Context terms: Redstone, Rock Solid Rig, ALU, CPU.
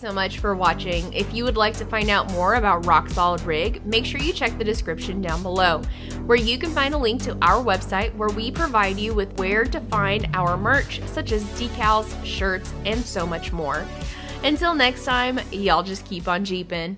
so much for watching. If you would like to find out more about Rock Solid Rig, make sure you check the description down below, where you can find a link to our website where we provide you with where to find our merch, such as decals, shirts, and so much more. Until next time, y'all just keep on Jeepin'.